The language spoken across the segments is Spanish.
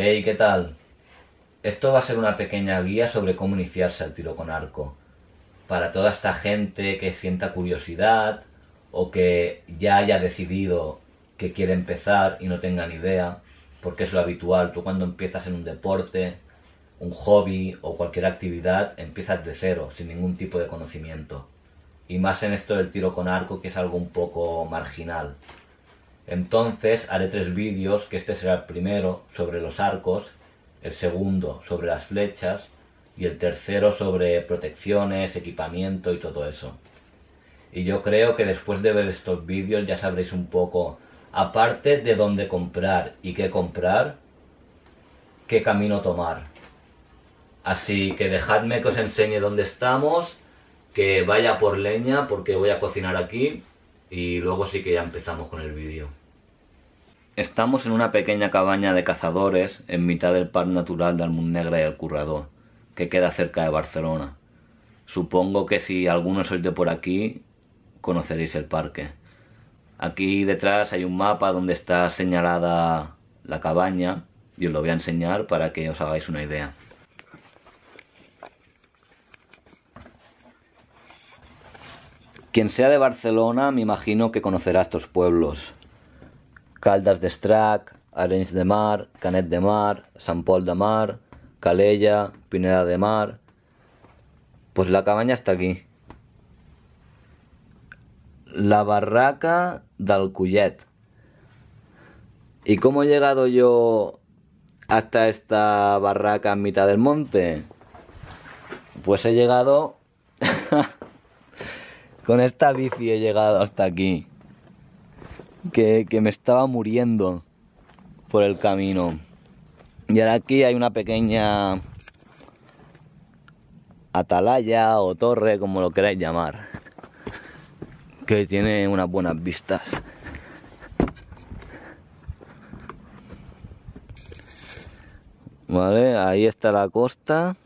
Hey, ¿qué tal? Esto va a ser una pequeña guía sobre cómo iniciarse al tiro con arco, para toda esta gente que sienta curiosidad o que ya haya decidido que quiere empezar y no tenga ni idea, porque es lo habitual. Tú cuando empiezas en un deporte, un hobby o cualquier actividad, empiezas de cero, sin ningún tipo de conocimiento. Y más en esto del tiro con arco, que es algo un poco marginal. Entonces haré tres vídeos, que este será el primero sobre los arcos, el segundo sobre las flechas y el tercero sobre protecciones, equipamiento y todo eso. Y yo creo que después de ver estos vídeos ya sabréis un poco, aparte de dónde comprar y qué comprar, qué camino tomar. Así que dejadme que os enseñe dónde estamos, que vaya por leña porque voy a cocinar aquí y luego sí que ya empezamos con el vídeo. Estamos en una pequeña cabaña de cazadores en mitad del Parc Natural de Almunegra y El Currador, que queda cerca de Barcelona. Supongo que si algunos sois de por aquí, conoceréis el parque. Aquí detrás hay un mapa donde está señalada la cabaña y os lo voy a enseñar para que os hagáis una idea. Quien sea de Barcelona me imagino que conocerá estos pueblos. Caldas d'Estrac, Arenys de Mar, Canet de Mar, Sant Pol de Mar, Calella, Pineda de Mar. Pues la cabaña está aquí. La barraca del Collet. ¿Y cómo he llegado yo hasta esta barraca en mitad del monte? Pues he llegado... con esta bici he llegado hasta aquí. Que me estaba muriendo por el camino. Y ahora aquí hay una pequeña atalaya o torre, como lo queráis llamar, que tiene unas buenas vistas. Vale, ahí está la costa.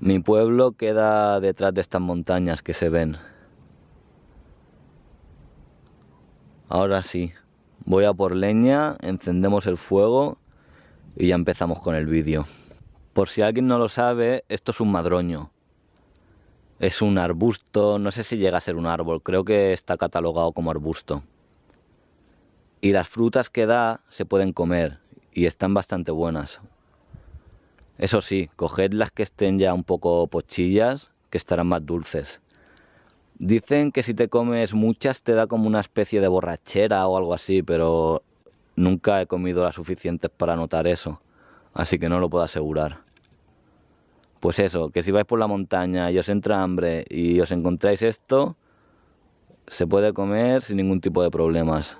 Mi pueblo queda detrás de estas montañas que se ven. Ahora sí, voy a por leña, encendemos el fuego y ya empezamos con el vídeo. Por si alguien no lo sabe, esto es un madroño. Es un arbusto, no sé si llega a ser un árbol, creo que está catalogado como arbusto. Y las frutas que da se pueden comer y están bastante buenas. Eso sí, coged las que estén ya un poco pochillas, que estarán más dulces. Dicen que si te comes muchas te da como una especie de borrachera o algo así, pero nunca he comido las suficientes para notar eso, así que no lo puedo asegurar. Pues eso, que si vais por la montaña y os entra hambre y os encontráis esto, se puede comer sin ningún tipo de problemas.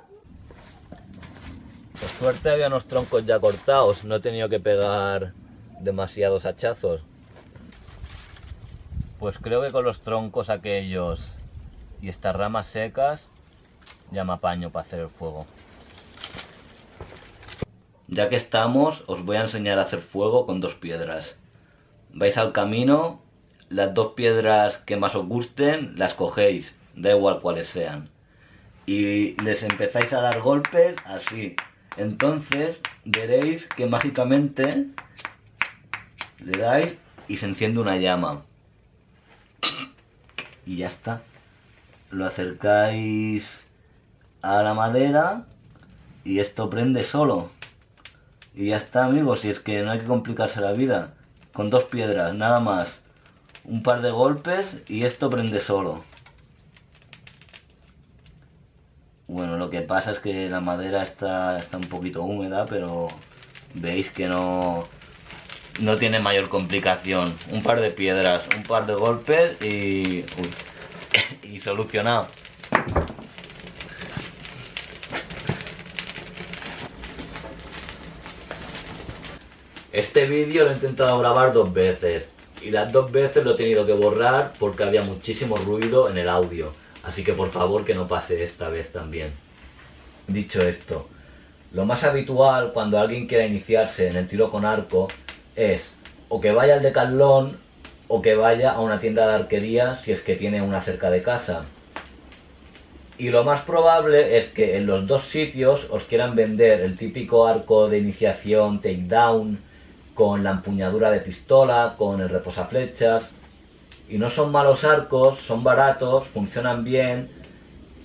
Por suerte había unos troncos ya cortados, no he tenido que pegar demasiados hachazos. Pues creo que con los troncos aquellos y estas ramas secas ya me apaño para hacer el fuego. Ya que estamos, os voy a enseñar a hacer fuego con dos piedras. Vais al camino, las dos piedras que más os gusten las cogéis, da igual cuáles sean, y les empezáis a dar golpes así. Entonces veréis que mágicamente le dais y se enciende una llama. Y ya está. Lo acercáis a la madera y esto prende solo. Y ya está, amigos, si es que no hay que complicarse la vida. Con dos piedras, nada más. Un par de golpes y esto prende solo. Bueno, lo que pasa es que la madera está un poquito húmeda, pero veis que no tiene mayor complicación. Un par de piedras, un par de golpes y... y solucionado. Este vídeo lo he intentado grabar dos veces y las dos veces lo he tenido que borrar porque había muchísimo ruido en el audio, así que por favor que no pase esta vez también. Dicho esto, lo más habitual cuando alguien quiera iniciarse en el tiro con arco es o que vaya al Decathlon o que vaya a una tienda de arquería si es que tiene una cerca de casa. Y lo más probable es que en los dos sitios os quieran vender el típico arco de iniciación takedown con la empuñadura de pistola, con el reposaflechas. Y no son malos arcos, son baratos, funcionan bien,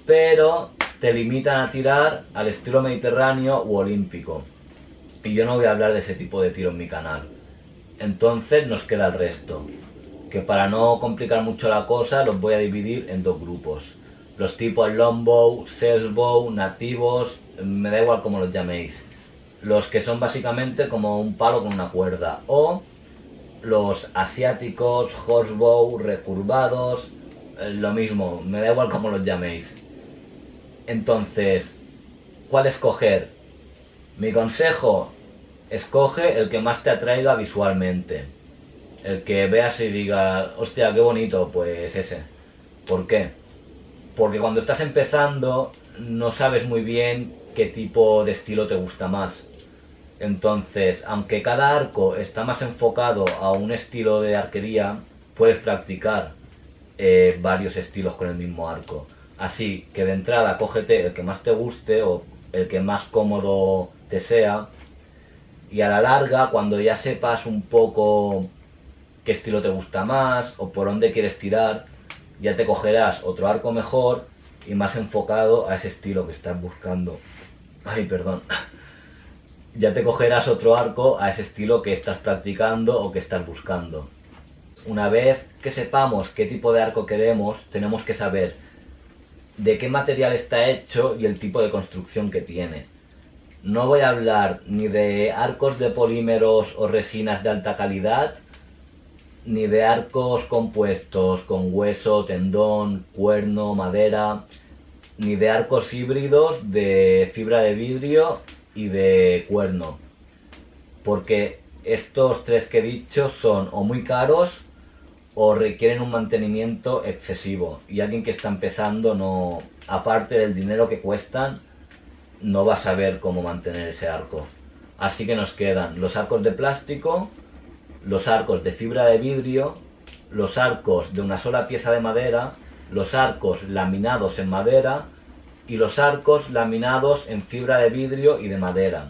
pero te limitan a tirar al estilo mediterráneo u olímpico. Y yo no voy a hablar de ese tipo de tiro en mi canal. Entonces nos queda el resto, que para no complicar mucho la cosa los voy a dividir en dos grupos. Los tipos longbow, sailbow, nativos, me da igual como los llaméis. Los que son básicamente como un palo con una cuerda. O los asiáticos, horsebow, recurvados, lo mismo, me da igual como los llaméis. Entonces, ¿cuál escoger? Mi consejo, escoge el que más te atraiga visualmente. El que veas y digas, hostia, qué bonito, pues ese. ¿Por qué? Porque cuando estás empezando no sabes muy bien qué tipo de estilo te gusta más. Entonces, aunque cada arco está más enfocado a un estilo de arquería, puedes practicar varios estilos con el mismo arco. Así que de entrada cógete el que más te guste o el que más cómodo te sea. Y a la larga, cuando ya sepas un poco qué estilo te gusta más o por dónde quieres tirar, ya te cogerás otro arco mejor y más enfocado a ese estilo que estás buscando. Ay, perdón. Ya te cogerás otro arco a ese estilo que estás practicando o que estás buscando. Una vez que sepamos qué tipo de arco queremos, tenemos que saber de qué material está hecho y el tipo de construcción que tiene. No voy a hablar ni de arcos de polímeros o resinas de alta calidad, ni de arcos compuestos con hueso, tendón, cuerno, madera, ni de arcos híbridos de fibra de vidrio y de cuerno, porque estos tres que he dicho son o muy caros o requieren un mantenimiento excesivo, y alguien que está empezando, no, aparte del dinero que cuestan, no va a saber cómo mantener ese arco. Así que nos quedan los arcos de plástico, los arcos de fibra de vidrio, los arcos de una sola pieza de madera, los arcos laminados en madera y los arcos laminados en fibra de vidrio y de madera.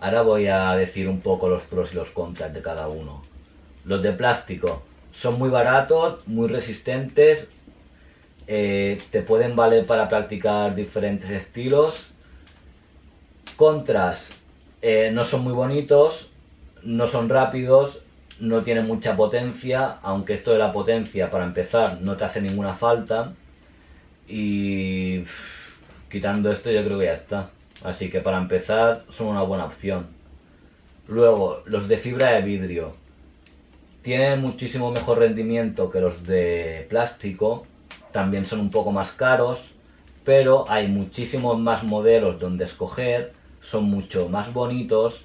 Ahora voy a decir un poco los pros y los contras de cada uno. Los de plástico son muy baratos, muy resistentes, te pueden valer para practicar diferentes estilos. Contras, no son muy bonitos, no son rápidos, no tienen mucha potencia, aunque esto de la potencia para empezar no te hace ninguna falta. Y quitando esto yo creo que ya está. Así que para empezar son una buena opción. Luego, los de fibra de vidrio tienen muchísimo mejor rendimiento que los de plástico. También son un poco más caros, pero hay muchísimos más modelos donde escoger, son mucho más bonitos.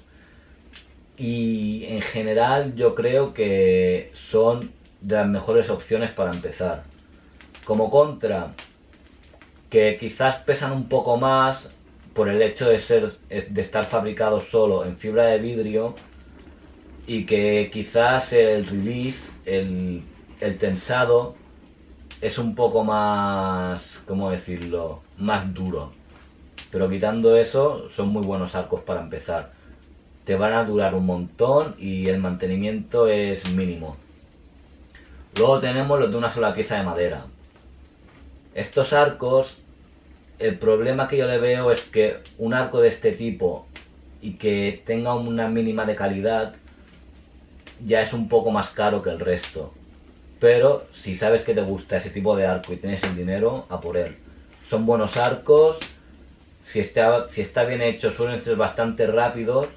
Y en general yo creo que son de las mejores opciones para empezar. Como contra, que quizás pesan un poco más por el hecho de estar fabricados solo en fibra de vidrio, y que quizás el release, el tensado, es un poco más, ¿cómo decirlo?, más duro. Pero quitando eso, son muy buenos arcos para empezar. Te van a durar un montón y el mantenimiento es mínimo. Luego tenemos los de una sola pieza de madera. Estos arcos, el problema que yo le veo es que un arco de este tipo y que tenga una mínima de calidad ya es un poco más caro que el resto. Pero si sabes que te gusta ese tipo de arco y tienes el dinero, a por él. Son buenos arcos, si está bien hecho suelen ser bastante rápidos.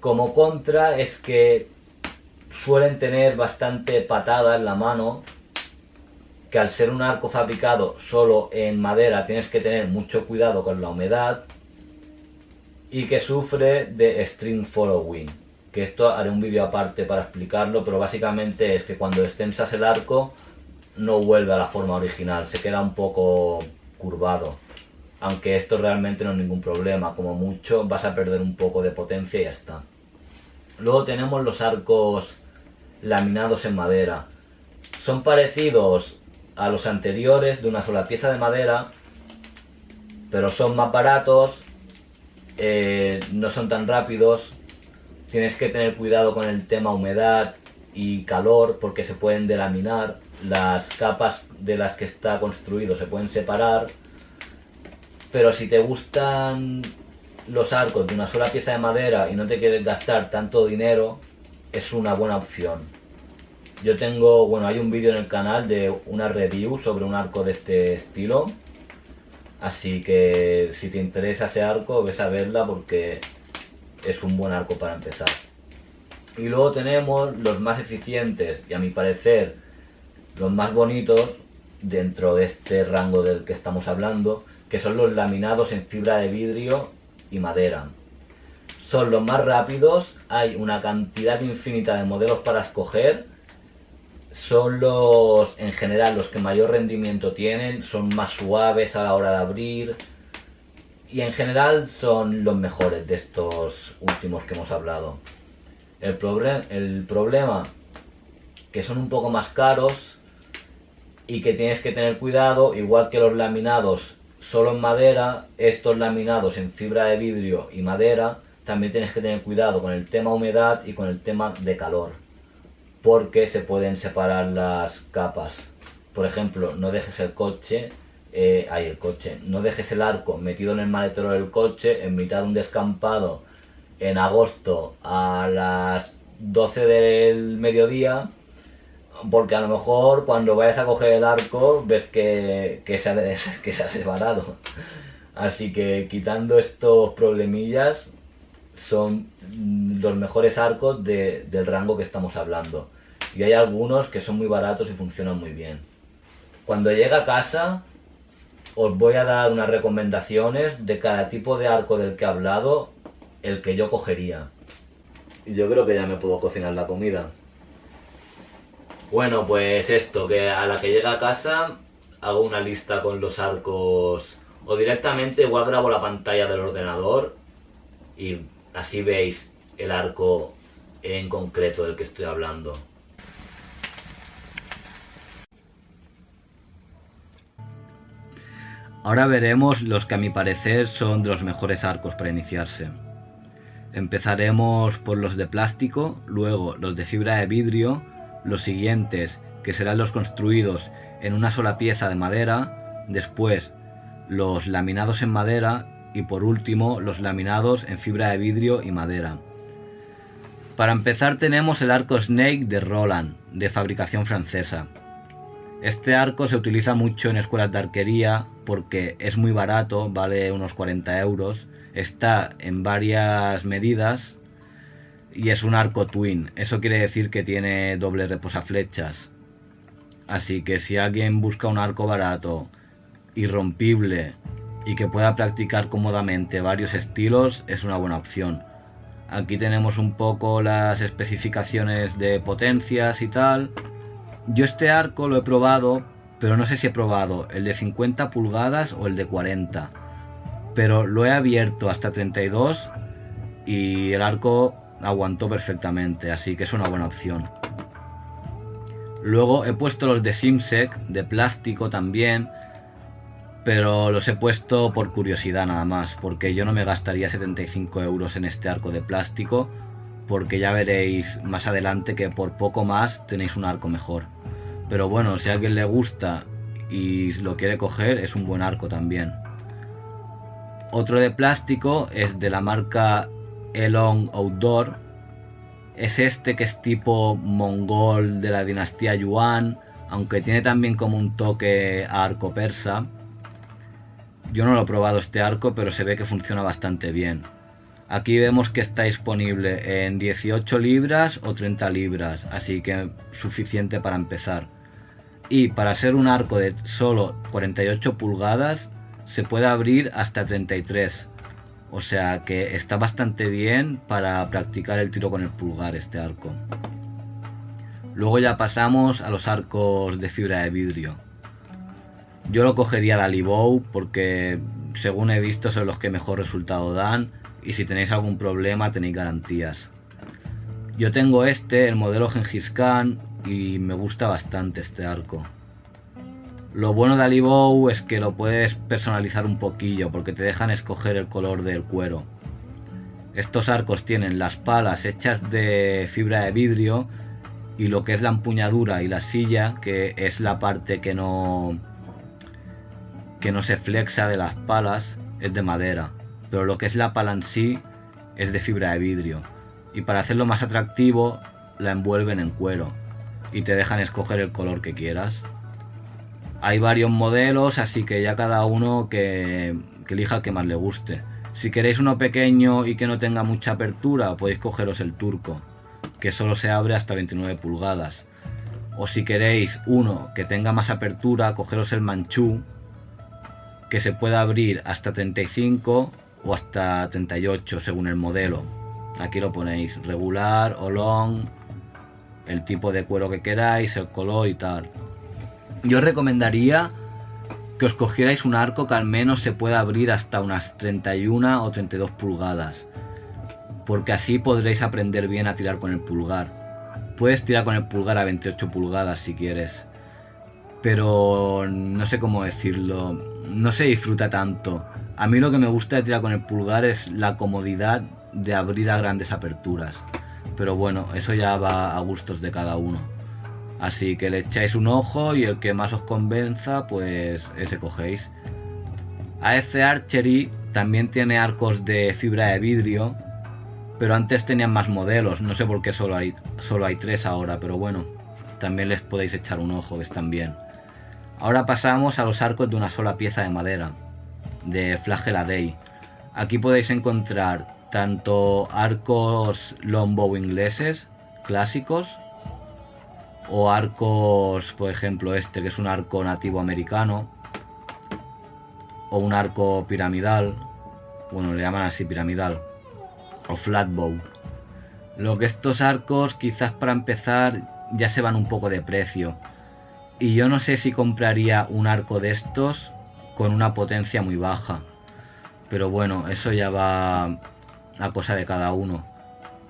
Como contra es que suelen tener bastante patada en la mano, que al ser un arco fabricado solo en madera tienes que tener mucho cuidado con la humedad, y que sufre de string following, que esto haré un vídeo aparte para explicarlo, pero básicamente es que cuando extensas el arco no vuelve a la forma original, se queda un poco curvado. Aunque esto realmente no es ningún problema, como mucho vas a perder un poco de potencia y ya está. Luego tenemos los arcos laminados en madera. Son parecidos a los anteriores de una sola pieza de madera, pero son más baratos, no son tan rápidos, tienes que tener cuidado con el tema humedad y calor porque se pueden delaminar, las capas de las que está construido se pueden separar, pero si te gustan los arcos de una sola pieza de madera y no te quieres gastar tanto dinero, es una buena opción. Yo tengo, bueno, hay un vídeo en el canal de una review sobre un arco de este estilo, así que si te interesa ese arco, ves a verla porque es un buen arco para empezar. Y luego tenemos los más eficientes y a mi parecer los más bonitos dentro de este rango del que estamos hablando, que son los laminados en fibra de vidrio y madera. Son los más rápidos, hay una cantidad infinita de modelos para escoger, son los, en general, los que mayor rendimiento tienen, son más suaves a la hora de abrir y en general son los mejores de estos últimos que hemos hablado. El problema que son un poco más caros y que tienes que tener cuidado, igual que los laminados solo en madera, estos laminados en fibra de vidrio y madera también tienes que tener cuidado con el tema humedad y con el tema de calor, porque se pueden separar las capas. Por ejemplo, no dejes el coche, no dejes el arco metido en el maletero del coche en mitad de un descampado en agosto a las 12 del mediodía, porque a lo mejor cuando vayas a coger el arco ves que se ha separado. Así que quitando estos problemillas son los mejores arcos del rango que estamos hablando, y hay algunos que son muy baratos y funcionan muy bien. Cuando llegue a casa os voy a dar unas recomendaciones de cada tipo de arco del que he hablado, el que yo cogería. Y yo creo que ya me puedo cocinar la comida. Bueno, pues esto, que a la que llega a casa hago una lista con los arcos, o directamente igual grabo la pantalla del ordenador y así veis el arco en concreto del que estoy hablando. Ahora veremos los que a mi parecer son de los mejores arcos para iniciarse. Empezaremos por los de plástico, luego los de fibra de vidrio, los siguientes que serán los construidos en una sola pieza de madera, después los laminados en madera y por último los laminados en fibra de vidrio y madera. Para empezar tenemos el arco Snake de Roland, de fabricación francesa. Este arco se utiliza mucho en escuelas de arquería porque es muy barato, vale unos 40 euros. Está en varias medidas y es un arco twin, eso quiere decir que tiene doble reposaflechas. Así que si alguien busca un arco barato, irrompible y que pueda practicar cómodamente varios estilos, es una buena opción. Aquí tenemos un poco las especificaciones de potencias y tal. Yo este arco lo he probado, pero no sé si he probado el de 50 pulgadas o el de 40. Pero lo he abierto hasta 32 y el arco aguantó perfectamente, así que es una buena opción. Luego he puesto los de Simsec, de plástico también, pero los he puesto por curiosidad nada más, porque yo no me gastaría 75 euros en este arco de plástico, porque ya veréis más adelante que por poco más tenéis un arco mejor. Pero bueno, si a alguien le gusta y lo quiere coger, es un buen arco también. Otro de plástico es de la marca Elong Outdoor, es este que es tipo mongol de la dinastía Yuan, aunque tiene también como un toque a arco persa. Yo no lo he probado este arco, pero se ve que funciona bastante bien. Aquí vemos que está disponible en 18 libras o 30 libras, así que suficiente para empezar. Y para ser un arco de solo 48 pulgadas, se puede abrir hasta 33, o sea que está bastante bien para practicar el tiro con el pulgar este arco. Luego ya pasamos a los arcos de fibra de vidrio. Yo lo cogería de Alibow porque según he visto son los que mejor resultado dan, y si tenéis algún problema tenéis garantías. Yo tengo este, el modelo Genghis Khan, y me gusta bastante este arco. Lo bueno de Alibow es que lo puedes personalizar un poquillo, porque te dejan escoger el color del cuero. Estos arcos tienen las palas hechas de fibra de vidrio y lo que es la empuñadura y la silla, que es la parte que no se flexa de las palas, es de madera, pero lo que es la pala en sí es de fibra de vidrio, y para hacerlo más atractivo la envuelven en cuero y te dejan escoger el color que quieras. Hay varios modelos, así que ya cada uno que elija el que más le guste. Si queréis uno pequeño y que no tenga mucha apertura, podéis cogeros el turco, que solo se abre hasta 29 pulgadas. O si queréis uno que tenga más apertura, cogeros el manchú, que se puede abrir hasta 35 o hasta 38 según el modelo. Aquí lo ponéis, regular o long, el tipo de cuero que queráis, el color y tal. Yo os recomendaría que os cogierais un arco que al menos se pueda abrir hasta unas 31 o 32 pulgadas, porque así podréis aprender bien a tirar con el pulgar. Puedes tirar con el pulgar a 28 pulgadas si quieres, pero no sé cómo decirlo, no se disfruta tanto. A mí lo que me gusta de tirar con el pulgar es la comodidad de abrir a grandes aperturas, pero bueno, eso ya va a gustos de cada uno. Así que le echáis un ojo y el que más os convenza, pues ese cogéis. AF Archery también tiene arcos de fibra de vidrio, pero antes tenían más modelos. No sé por qué solo hay tres ahora, pero bueno, también les podéis echar un ojo, que están bien. Ahora pasamos a los arcos de una sola pieza de madera, de Flagella Dei. Aquí podéis encontrar tanto arcos longbow ingleses, clásicos, o arcos, por ejemplo este, que es un arco nativo americano, o un arco piramidal, bueno, le llaman así piramidal, o flatbow. Lo que estos arcos, quizás para empezar, ya se van un poco de precio, y yo no sé si compraría un arco de estos con una potencia muy baja, pero bueno, eso ya va a cosa de cada uno.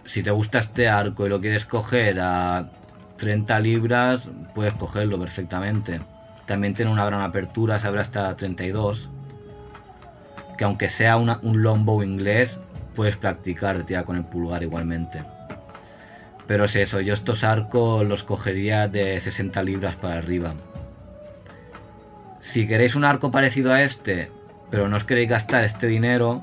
Si te gusta este arco y lo quieres coger a 30 libras, puedes cogerlo perfectamente. También tiene una gran apertura, se abre hasta 32, que aunque sea un longbow inglés, puedes practicar de tirar con el pulgar igualmente. Pero es eso, yo estos arcos los cogería de 60 libras para arriba. Si queréis un arco parecido a este, pero no os queréis gastar este dinero,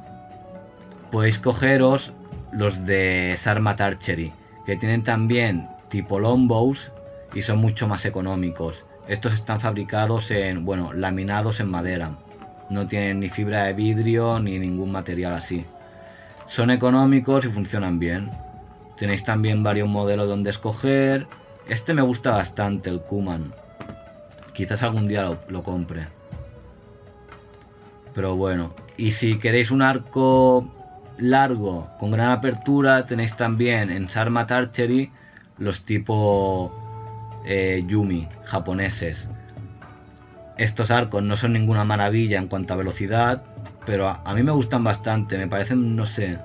podéis cogeros los de Sarmat Archery, que tienen también tipo longbows y son mucho más económicos. Estos están fabricados en, bueno, laminados en madera, no tienen ni fibra de vidrio ni ningún material así. Son económicos y funcionan bien. Tenéis también varios modelos donde escoger. Este me gusta bastante, el Kuman, quizás algún día lo compre, pero bueno. Y si queréis un arco largo con gran apertura, tenéis también en Sarmat Archery los tipo Yumi, japoneses. Estos arcos no son ninguna maravilla en cuanto a velocidad, pero a mí me gustan bastante, me parecen, no sé,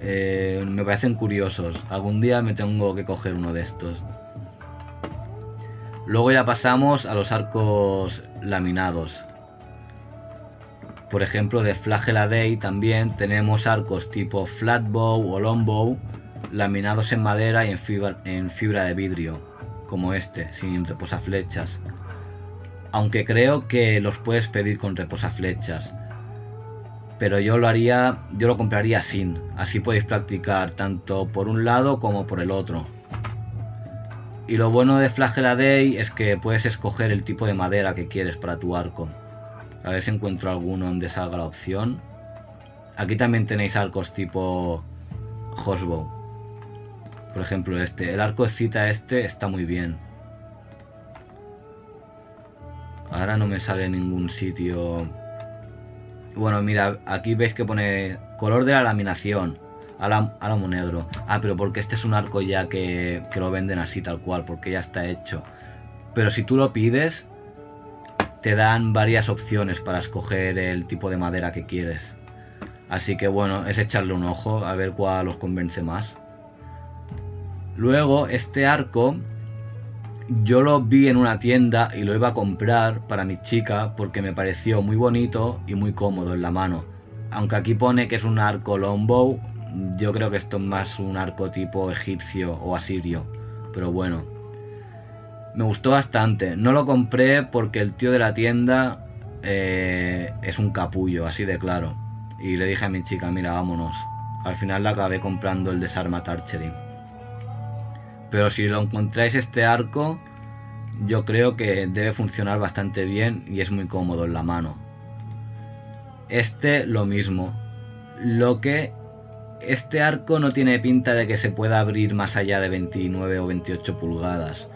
me parecen curiosos. Algún día me tengo que coger uno de estos. Luego ya pasamos a los arcos laminados. Por ejemplo, de Flagella Dei también tenemos arcos tipo flatbow o longbow, laminados en madera y en fibra de vidrio, como este, sin reposaflechas, aunque creo que los puedes pedir con reposaflechas, pero yo lo compraría sin. Así podéis practicar tanto por un lado como por el otro. Y lo bueno de Flagella Dei es que puedes escoger el tipo de madera que quieres para tu arco. A ver si encuentro alguno donde salga la opción. Aquí también tenéis arcos tipo horsebow. Por ejemplo este, el arco cita este está muy bien. Ahora no me sale en ningún sitio. Bueno, mira, aquí veis que pone color de la laminación, álamo negro. Ah, pero porque este es un arco ya que lo venden así tal cual, porque ya está hecho. Pero si tú lo pides, te dan varias opciones para escoger el tipo de madera que quieres. Así que bueno, es echarle un ojo a ver cuál os convence más. Luego este arco Yo los vi en una tienda y lo iba a comprar para mis chicas porque me pareció muy bonito y muy cómodo en la mano. Aunque aquí pone que es un arco longbow, yo creo que esto es más un arco tipo egipcio o asirio, pero bueno. Me gustó bastante, no lo compré porque el tío de la tienda es un capullo, así de claro. Y le dije a mi chica, mira, vámonos. Al final la acabé comprando el de Sarmat Archery. Pero si lo encontráis este arco, yo creo que debe funcionar bastante bien y es muy cómodo en la mano. Este lo mismo. Lo que este arco no tiene pinta de que se pueda abrir más allá de 29 o 28 pulgadas.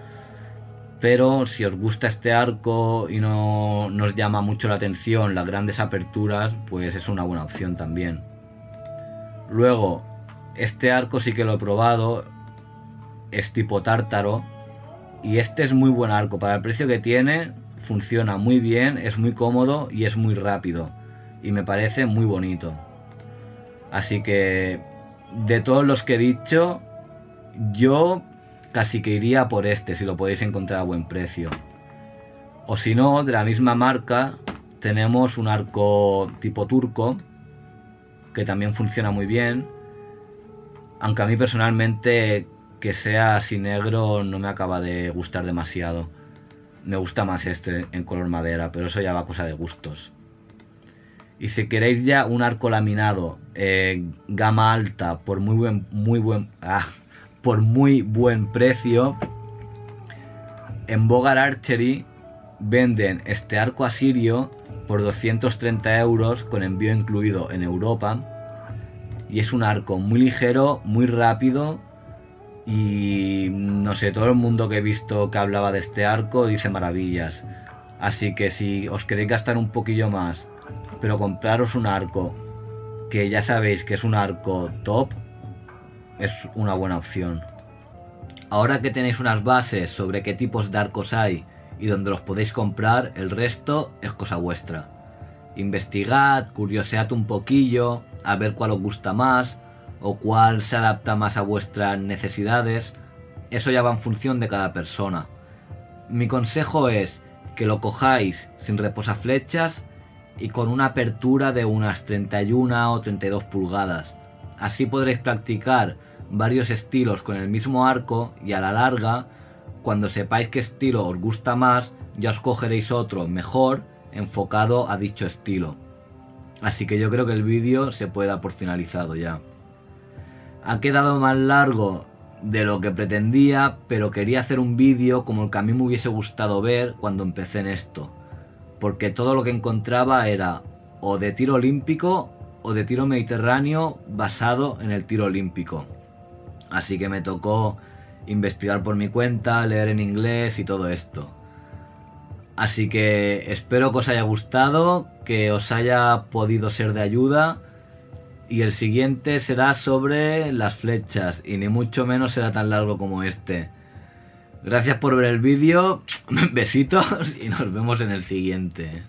Pero si os gusta este arco y no os llama mucho la atención las grandes aperturas, pues es una buena opción también. Luego, este arco sí que lo he probado. Es tipo tártaro y este es muy buen arco para el precio que tiene, funciona muy bien, es muy cómodo y es muy rápido y me parece muy bonito. Así que de todos los que he dicho, yo casi que iría por este si lo podéis encontrar a buen precio. O si no, de la misma marca tenemos un arco tipo turco que también funciona muy bien, aunque a mí personalmente que sea así negro no me acaba de gustar demasiado. Me gusta más este en color madera, pero eso ya va cosa de gustos. Y si queréis ya un arco laminado gama alta por muy buen precio, en Bogar Archery venden este arco asirio por 230 € con envío incluido en Europa. Y es un arco muy ligero, muy rápido. Y no sé, todo el mundo que he visto que hablaba de este arco dice maravillas. Así que si os queréis gastar un poquillo más, pero compraros un arco que ya sabéis que es un arco top, es una buena opción. Ahora que tenéis unas bases sobre qué tipos de arcos hay y dónde los podéis comprar, el resto es cosa vuestra. Investigad, curiosead un poquillo, a ver cuál os gusta más o cuál se adapta más a vuestras necesidades. Eso ya va en función de cada persona. Mi consejo es que lo cojáis sin reposaflechas y con una apertura de unas 31 o 32 pulgadas. Así podréis practicar varios estilos con el mismo arco y a la larga, cuando sepáis qué estilo os gusta más, ya os cogeréis otro mejor enfocado a dicho estilo. Así que yo creo que el vídeo se puede dar por finalizado ya. Ha quedado más largo de lo que pretendía, pero quería hacer un vídeo como el que a mí me hubiese gustado ver cuando empecé en esto, porque todo lo que encontraba era o de tiro olímpico o de tiro mediterráneo basado en el tiro olímpico. Así que me tocó investigar por mi cuenta, leer en inglés y todo esto. Así que espero que os haya gustado, que os haya podido ser de ayuda. Y el siguiente será sobre las flechas y ni mucho menos será tan largo como este. Gracias por ver el vídeo, besitos y nos vemos en el siguiente.